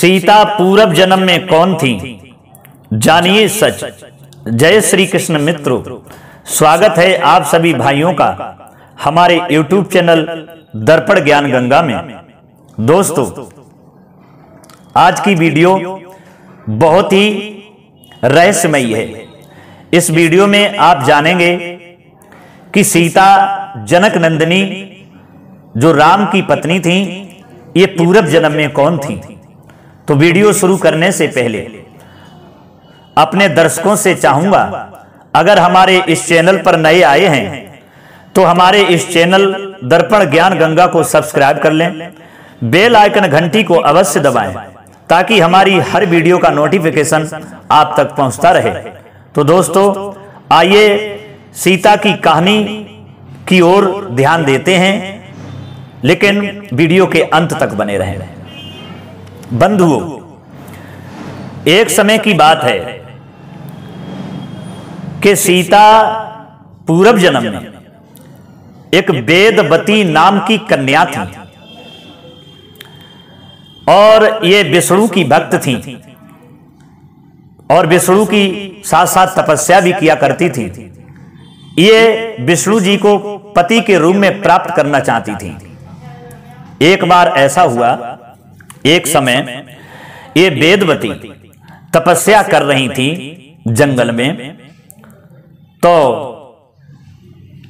सीता पूर्व जन्म में कौन थी, जानिए सच। जय श्री कृष्ण मित्रों, स्वागत है आप सभी भाइयों का हमारे YouTube चैनल दर्पण ज्ञान गंगा में। दोस्तों, आज की वीडियो बहुत ही रहस्यमयी है। इस वीडियो में आप जानेंगे कि सीता जनक नंदिनी जो राम की पत्नी थी, ये पूर्व जन्म में कौन थी। तो वीडियो शुरू करने से पहले अपने दर्शकों से चाहूंगा, अगर हमारे इस चैनल पर नए आए हैं तो हमारे इस चैनल दर्पण ज्ञान गंगा को सब्सक्राइब कर लें, बेल आइकन घंटी को अवश्य दबाएं ताकि हमारी हर वीडियो का नोटिफिकेशन आप तक पहुंचता रहे। तो दोस्तों, आइए सीता की कहानी की ओर ध्यान देते हैं, लेकिन वीडियो के अंत तक बने रहें। बंधुओं, एक समय की बात है कि सीता पूर्व जन्म में एक वेदवती नाम की कन्या थी और ये विष्णु की भक्त थी और विष्णु की साथ साथ तपस्या भी किया करती थी। ये विष्णु जी को पति के रूप में प्राप्त करना चाहती थी। एक बार ऐसा हुआ, एक समय ये वेदवती तपस्या कर रही थी जंगल में, तो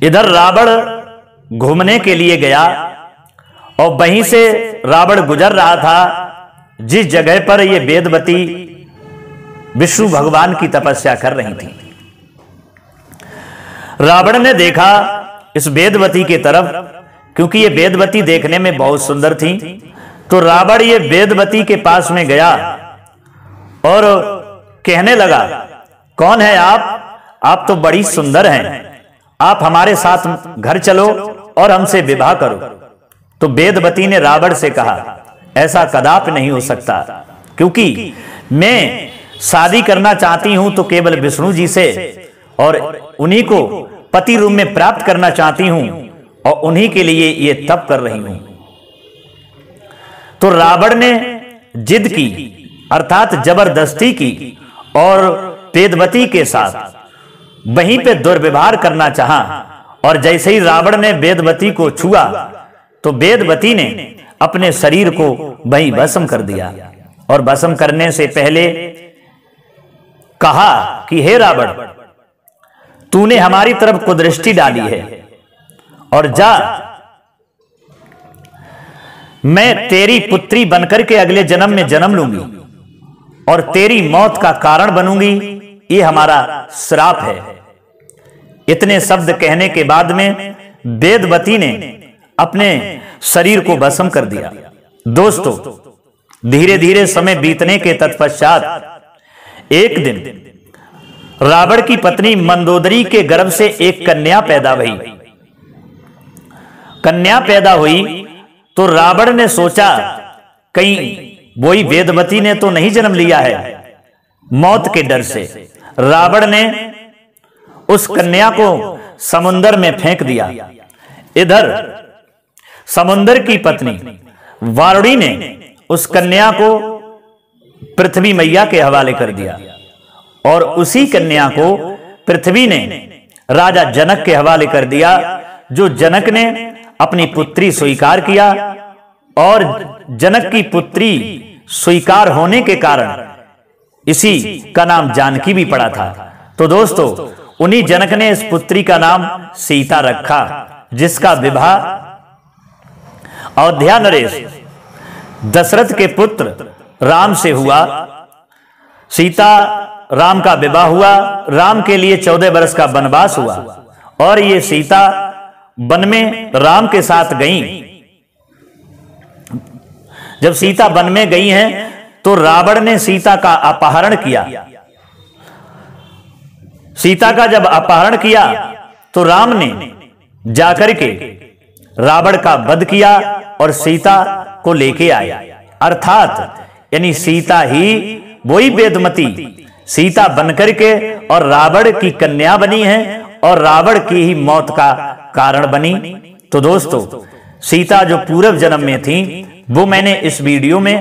इधर रावण घूमने के लिए गया और वहीं से रावण गुजर रहा था जिस जगह पर यह वेदवती विष्णु भगवान की तपस्या कर रही थी। रावण ने देखा इस वेदवती के तरफ, क्योंकि यह वेदवती देखने में बहुत सुंदर थी। तो रावण ये वेदवती के पास में गया और कहने लगा, कौन है आप तो बड़ी सुंदर हैं, आप हमारे साथ घर चलो और हमसे विवाह करो। तो वेदवती ने रावण से कहा, ऐसा कदापि नहीं हो सकता, क्योंकि मैं शादी करना चाहती हूं तो केवल विष्णु जी से, और उन्हीं को पति रूप में प्राप्त करना चाहती हूं और उन्हीं के लिए ये तप कर रही हूं। तो रावण ने जिद की, अर्थात जबरदस्ती की, और वेदवती के साथ वहीं पे दुर्व्यवहार करना चाहा। और जैसे ही रावण ने वेदवती को छुआ तो वेदवती ने अपने शरीर को वहीं भस्म कर दिया, और भस्म करने से पहले कहा कि हे रावण, तूने हमारी तरफ कुदृष्टि डाली है, और जा, मैं तेरी पुत्री बनकर के अगले जन्म में जन्म लूंगी और तेरी मौत का कारण बनूंगी, ये हमारा श्राप है। इतने शब्द कहने के बाद में वेदवती ने अपने शरीर को भस्म कर दिया। दोस्तों, धीरे धीरे समय बीतने के तत्पश्चात एक दिन रावण की पत्नी मंदोदरी के गर्भ से एक कन्या पैदा हुई। कन्या पैदा हुई तो रावण ने सोचा, कहीं वही वेदवती ने तो नहीं जन्म लिया है। मौत के डर से रावण ने उस कन्या को समुद्र में फेंक दिया। इधर समुद्र की पत्नी वारुड़ी ने उस कन्या को पृथ्वी मैया के हवाले कर दिया, और उसी कन्या को पृथ्वी ने राजा जनक के हवाले कर दिया, जो जनक ने अपनी पुत्री स्वीकार किया। और जनक की पुत्री स्वीकार होने के कारण इसी का नाम जानकी भी पड़ा था। तो दोस्तों, उन्हीं जनक ने इस पुत्री का नाम सीता रखा, जिसका विवाह अयोध्या नरेश दशरथ के पुत्र राम से हुआ। सीता राम का विवाह हुआ, राम के लिए 14 वर्ष का वनवास हुआ, और ये सीता वन में राम के साथ गई। जब सीता वन में गई हैं तो रावण ने सीता का अपहरण किया। सीता का जब अपहरण किया तो राम ने जाकर के रावण का वध किया और सीता को लेके आया। अर्थात यानी सीता ही वही वेदवती सीता बनकर के और रावण की कन्या बनी है और रावण की ही मौत का कारण बनी। तो दोस्तों, सीता जो पूर्व जन्म में थी वो मैंने इस वीडियो में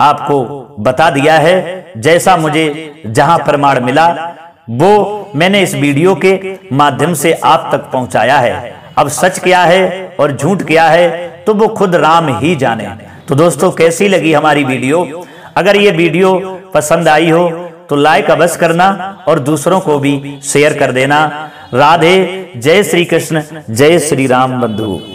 आपको बता दिया है, जैसा मुझे जहां प्रमाण मिला वो मैंने इस वीडियो के माध्यम से आप तक पहुंचाया है। अब सच क्या है और झूठ क्या है तो वो खुद राम ही जाने। तो दोस्तों कैसी लगी हमारी वीडियो? अगर ये वीडियो पसंद आई हो तो लाइक अवश्य करना और दूसरों को भी शेयर कर देना। राधे, जय श्री कृष्ण, जय श्री राम बंधु।